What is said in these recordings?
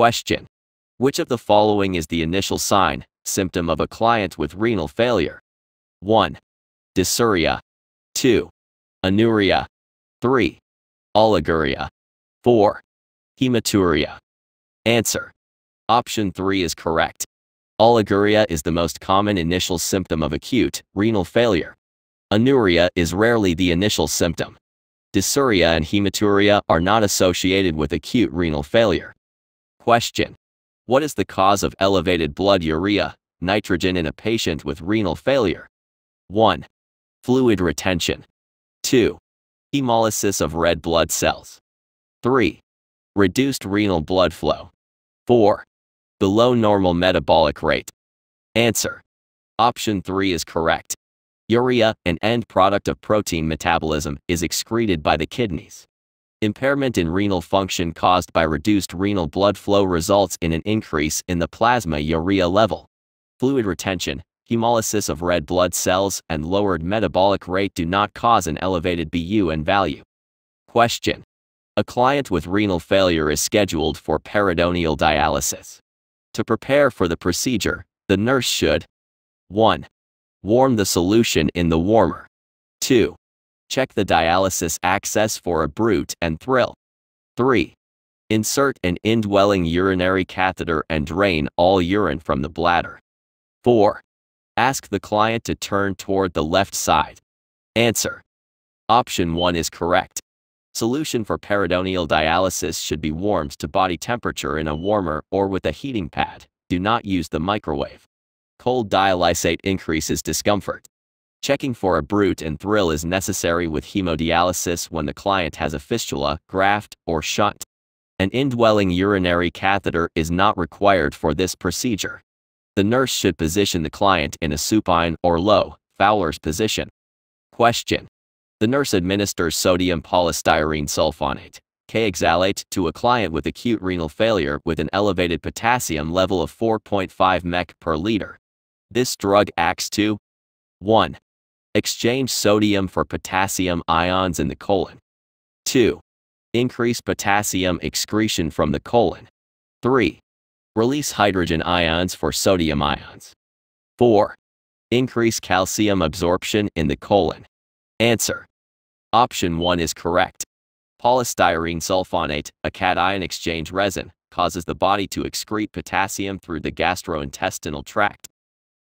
Question. Which of the following is the initial sign, symptom of a client with renal failure? 1. Dysuria. 2. Anuria. 3. Oliguria. 4. Hematuria. Answer. Option 3 is correct. Oliguria is the most common initial symptom of acute renal failure. Anuria is rarely the initial symptom. Dysuria and hematuria are not associated with acute renal failure. Question. What is the cause of elevated blood urea, nitrogen in a patient with renal failure? 1. Fluid retention. 2. Hemolysis of red blood cells. 3. Reduced renal blood flow. 4. Below normal metabolic rate. Answer. Option 3 is correct. Urea, an end product of protein metabolism, is excreted by the kidneys. Impairment in renal function caused by reduced renal blood flow results in an increase in the plasma urea level. Fluid retention, hemolysis of red blood cells, and lowered metabolic rate do not cause an elevated BUN value. Question. A client with renal failure is scheduled for peritoneal dialysis. To prepare for the procedure, the nurse should 1. Warm the solution in the warmer. 2. Check the dialysis access for a bruit and thrill. 3. Insert an indwelling urinary catheter and drain all urine from the bladder. 4. Ask the client to turn toward the left side. Answer. Option 1 is correct. Solution for peritoneal dialysis should be warmed to body temperature in a warmer or with a heating pad. Do not use the microwave. Cold dialysate increases discomfort. Checking for a bruit and thrill is necessary with hemodialysis when the client has a fistula, graft, or shunt. An indwelling urinary catheter is not required for this procedure. The nurse should position the client in a supine or low, Fowler's position. Question. The nurse administers sodium polystyrene sulfonate, kayexalate, to a client with acute renal failure with an elevated potassium level of 4.5 meq per liter. This drug acts to 1. Exchange sodium for potassium ions in the colon. 2. Increase potassium excretion from the colon. 3. Release hydrogen ions for sodium ions. 4. Increase calcium absorption in the colon. Answer. Option 1 is correct. Polystyrene sulfonate, a cation exchange resin, causes the body to excrete potassium through the gastrointestinal tract.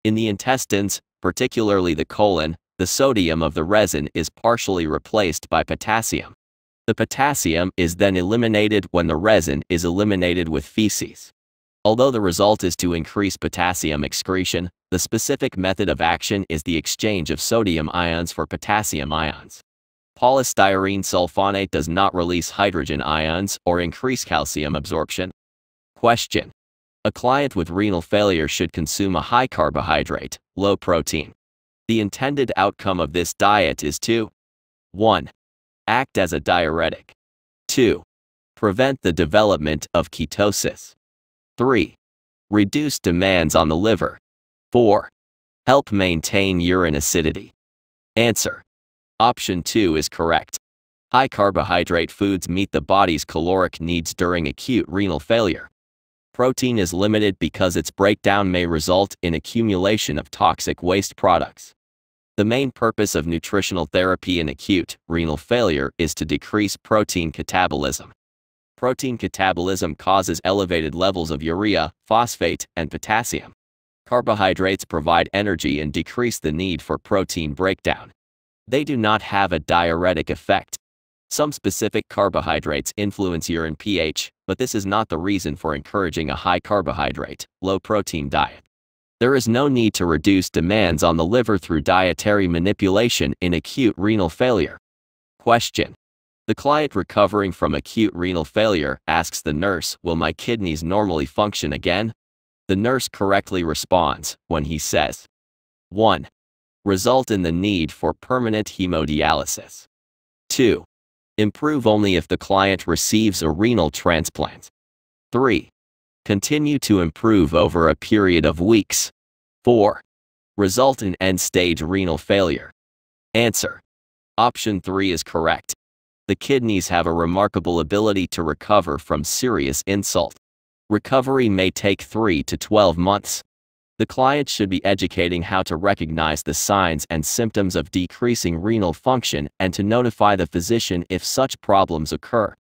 In the intestines, particularly the colon, the sodium of the resin is partially replaced by potassium. The potassium is then eliminated when the resin is eliminated with feces. Although the result is to increase potassium excretion, the specific method of action is the exchange of sodium ions for potassium ions. Polystyrene sulfonate does not release hydrogen ions or increase calcium absorption. Question. A client with renal failure should consume a high carbohydrate, low protein. The intended outcome of this diet is to 1. Act as a diuretic. 2. Prevent the development of ketosis. 3. Reduce demands on the liver. 4. Help maintain urine acidity. Answer. Option 2 is correct. High carbohydrate foods meet the body's caloric needs during acute renal failure. Protein is limited because its breakdown may result in accumulation of toxic waste products. The main purpose of nutritional therapy in acute renal failure is to decrease protein catabolism. Protein catabolism causes elevated levels of urea, phosphate, and potassium. Carbohydrates provide energy and decrease the need for protein breakdown. They do not have a diuretic effect. Some specific carbohydrates influence urine pH, but this is not the reason for encouraging a high carbohydrate, low protein diet. There is no need to reduce demands on the liver through dietary manipulation in acute renal failure. Question. The client recovering from acute renal failure asks the nurse, "Will my kidneys normally function again?" The nurse correctly responds when he says 1. Result in the need for permanent hemodialysis. 2. Improve only if the client receives a renal transplant. 3. Continue to improve over a period of weeks. 4. Result in end-stage renal failure. Answer. Option 3 is correct. The kidneys have a remarkable ability to recover from serious insult. Recovery may take 3 to 12 months. The client should be educating how to recognize the signs and symptoms of decreasing renal function and to notify the physician if such problems occur.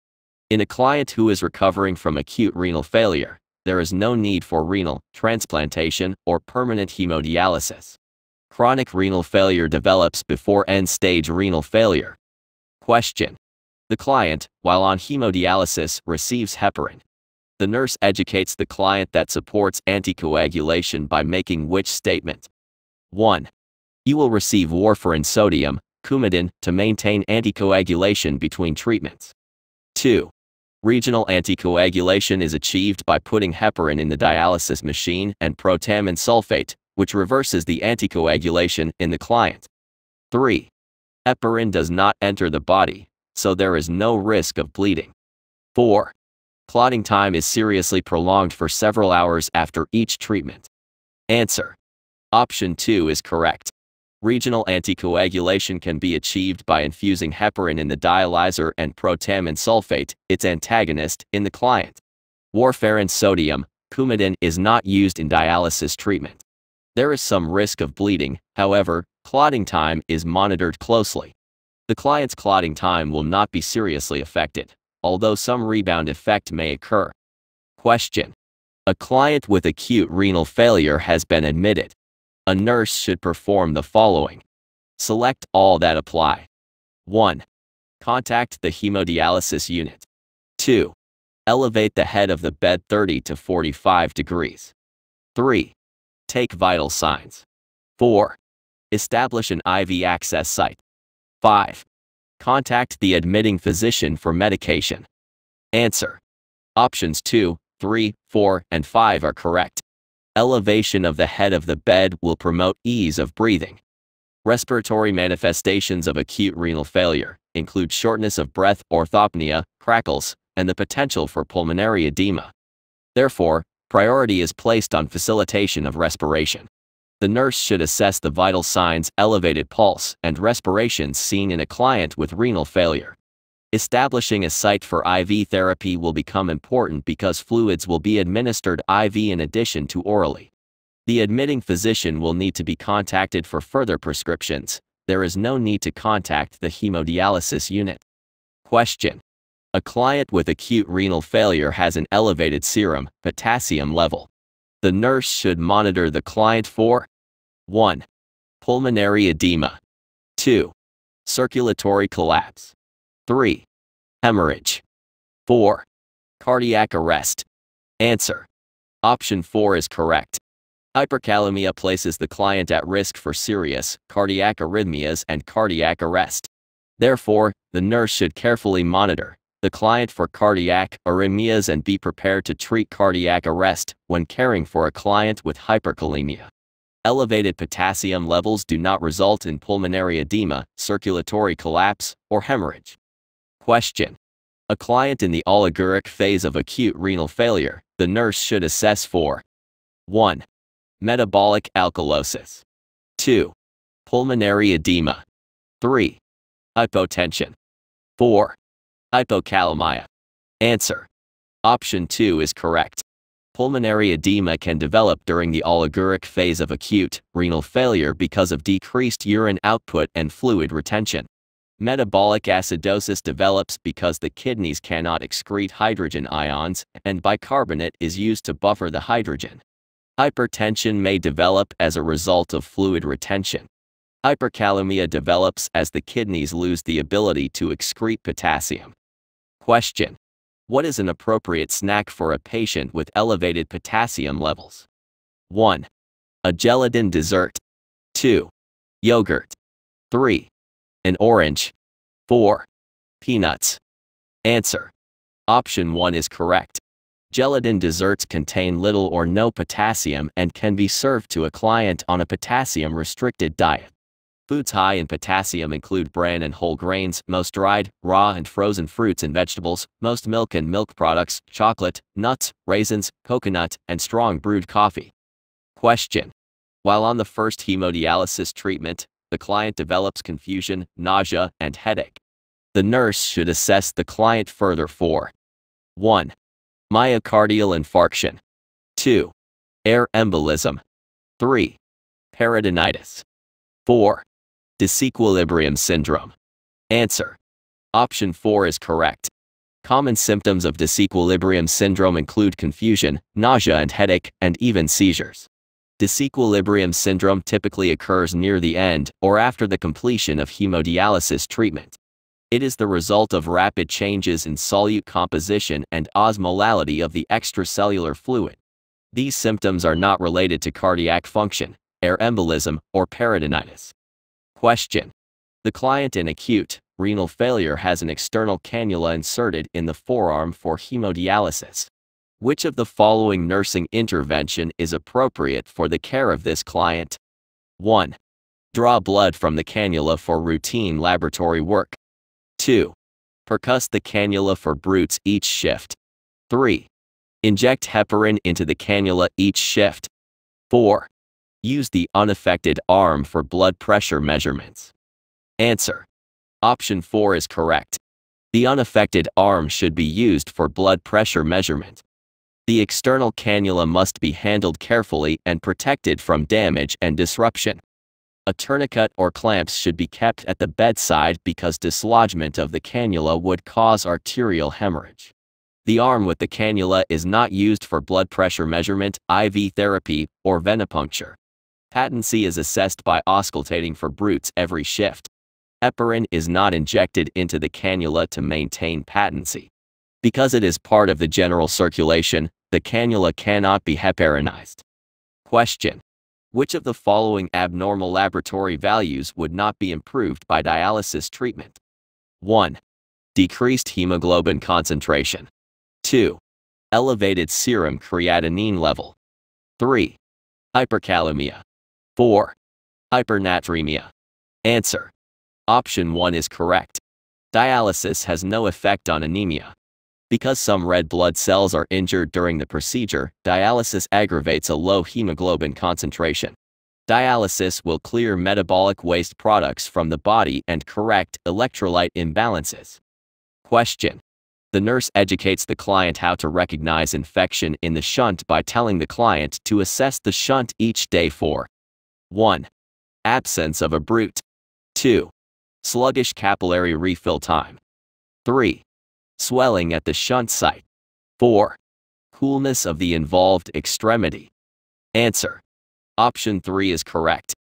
In a client who is recovering from acute renal failure, there is no need for renal transplantation or permanent hemodialysis. Chronic renal failure develops before end-stage renal failure. Question. The client, while on hemodialysis, receives heparin. The nurse educates the client that supports anticoagulation by making which statement? 1. You will receive warfarin sodium, Coumadin, to maintain anticoagulation between treatments. 2. Regional anticoagulation is achieved by putting heparin in the dialysis machine and protamine sulfate, which reverses the anticoagulation in the client. 3. Heparin does not enter the body, so there is no risk of bleeding. 4. Clotting time is seriously prolonged for several hours after each treatment. Answer. Option 2 is correct. Regional anticoagulation can be achieved by infusing heparin in the dialyzer and protamine sulfate, its antagonist, in the client. Warfarin sodium, Coumadin, is not used in dialysis treatment. There is some risk of bleeding, however, clotting time is monitored closely. The client's clotting time will not be seriously affected, although some rebound effect may occur. Question. A client with acute renal failure has been admitted. A nurse should perform the following. Select all that apply. 1. Contact the hemodialysis unit. 2. Elevate the head of the bed 30 to 45 degrees. 3. Take vital signs. 4. Establish an IV access site. 5. Contact the admitting physician for medication. Answer. Options 2, 3, 4, and 5 are correct. Elevation of the head of the bed will promote ease of breathing. Respiratory manifestations of acute renal failure include shortness of breath, orthopnea, crackles, and the potential for pulmonary edema. Therefore, priority is placed on facilitation of respiration. The nurse should assess the vital signs, elevated pulse, and respirations seen in a client with renal failure. Establishing a site for IV therapy will become important because fluids will be administered IV in addition to orally. The admitting physician will need to be contacted for further prescriptions. There is no need to contact the hemodialysis unit. Question. A client with acute renal failure has an elevated serum potassium level. The nurse should monitor the client for 1. Pulmonary edema. 2. Circulatory collapse. 3. Hemorrhage. 4. Cardiac arrest. Answer. Option 4 is correct. Hyperkalemia places the client at risk for serious cardiac arrhythmias and cardiac arrest. Therefore, the nurse should carefully monitor the client for cardiac arrhythmias and be prepared to treat cardiac arrest when caring for a client with hyperkalemia. Elevated potassium levels do not result in pulmonary edema, circulatory collapse, or hemorrhage. Question. A client in the oliguric phase of acute renal failure, the nurse should assess for 1. Metabolic alkalosis. 2. Pulmonary edema. 3. Hypotension. 4. Hypokalemia. Answer. Option 2 is correct. Pulmonary edema can develop during the oliguric phase of acute renal failure because of decreased urine output and fluid retention. Metabolic acidosis develops because the kidneys cannot excrete hydrogen ions, and bicarbonate is used to buffer the hydrogen. Hypertension may develop as a result of fluid retention. Hyperkalemia develops as the kidneys lose the ability to excrete potassium. Question. What is an appropriate snack for a patient with elevated potassium levels? 1. A gelatin dessert. 2. Yogurt. 3. An orange. 4. Peanuts. Answer. Option 1 is correct. Gelatin desserts contain little or no potassium and can be served to a client on a potassium-restricted diet. Foods high in potassium include bran and whole grains, most dried, raw and frozen fruits and vegetables, most milk and milk products, chocolate, nuts, raisins, coconut, and strong brewed coffee. Question. While on the first hemodialysis treatment, the client develops confusion, nausea, and headache. The nurse should assess the client further for 1. myocardial infarction. 2. Air embolism. 3. Peritonitis. 4. Disequilibrium syndrome. Answer. Option 4 is correct. Common symptoms of disequilibrium syndrome include confusion, nausea and headache, and even seizures. Disequilibrium syndrome typically occurs near the end or after the completion of hemodialysis treatment. It is the result of rapid changes in solute composition and osmolality of the extracellular fluid. These symptoms are not related to cardiac function, air embolism, or peritonitis. Question. The client in acute renal failure has an external cannula inserted in the forearm for hemodialysis. Which of the following nursing intervention is appropriate for the care of this client? 1. Draw blood from the cannula for routine laboratory work. 2. Percuss the cannula for bruits each shift. 3. Inject heparin into the cannula each shift. 4. Use the unaffected arm for blood pressure measurements. Answer. Option 4 is correct. The unaffected arm should be used for blood pressure measurement. The external cannula must be handled carefully and protected from damage and disruption. A tourniquet or clamps should be kept at the bedside because dislodgement of the cannula would cause arterial hemorrhage. The arm with the cannula is not used for blood pressure measurement, IV therapy, or venipuncture. Patency is assessed by auscultating for bruits every shift. Heparin is not injected into the cannula to maintain patency. Because it is part of the general circulation, the cannula cannot be heparinized. Question. Which of the following abnormal laboratory values would not be improved by dialysis treatment? 1. Decreased hemoglobin concentration. 2. Elevated serum creatinine level. 3. Hyperkalemia. 4. Hypernatremia. Answer. Option 1 is correct. Dialysis has no effect on anemia. Because some red blood cells are injured during the procedure, dialysis aggravates a low hemoglobin concentration. Dialysis will clear metabolic waste products from the body and correct electrolyte imbalances. Question. The nurse educates the client how to recognize infection in the shunt by telling the client to assess the shunt each day for 1. Absence of a bruit. 2. Sluggish capillary refill time. 3. Swelling at the shunt site. 4. Coolness of the involved extremity. Answer. Option 3 is correct.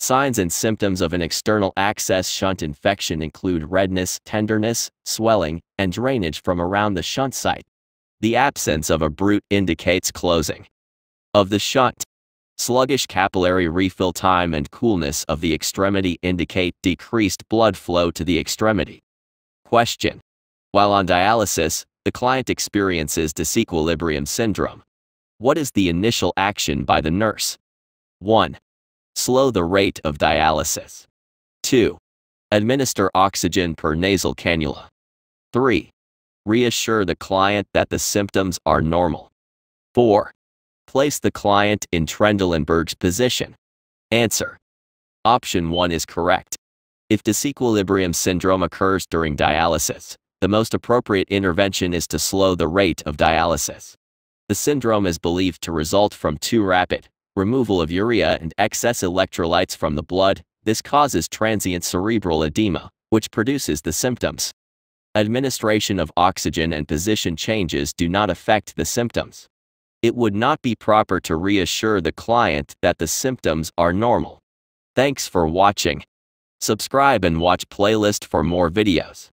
Signs and symptoms of an external access shunt infection include redness, tenderness, swelling, and drainage from around the shunt site. The absence of a bruit indicates closing of the shunt. Sluggish capillary refill time and coolness of the extremity indicate decreased blood flow to the extremity. Question. While on dialysis, the client experiences disequilibrium syndrome. What is the initial action by the nurse? 1. Slow the rate of dialysis. 2. Administer oxygen per nasal cannula. 3. Reassure the client that the symptoms are normal. 4. Place the client in Trendelenburg's position. Answer. Option 1 is correct. If disequilibrium syndrome occurs during dialysis, the most appropriate intervention is to slow the rate of dialysis. The syndrome is believed to result from too rapid removal of urea and excess electrolytes from the blood. This causes transient cerebral edema, which produces the symptoms. Administration of oxygen and position changes do not affect the symptoms. It would not be proper to reassure the client that the symptoms are normal. Thanks for watching. Subscribe and watch playlist for more videos.